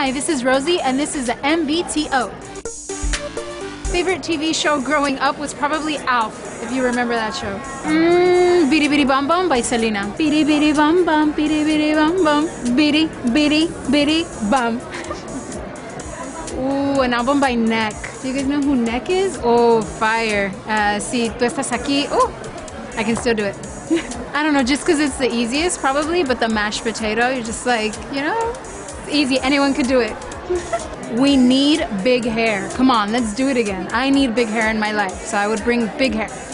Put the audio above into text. Hi, this is Rosie, and this is the MVTO. Favorite TV show growing up was probably Alf, if you remember that show. Bidi Bidi Bom Bom by Selena. Bidi Bidi Bom Bom, Bidi Bidi Bom Bom, Bidi Bidi Bidi Bom. Ooh, an album by Neck. Do you guys know who Neck is? Oh, fire. Si tú estás aquí, oh, I can still do it. I don't know, just because it's the easiest probably, but the mashed potato, you're just like, you know, it's easy, anyone could do it. We need big hair. Come on, let's do it again. I need big hair in my life, so I would bring big hair.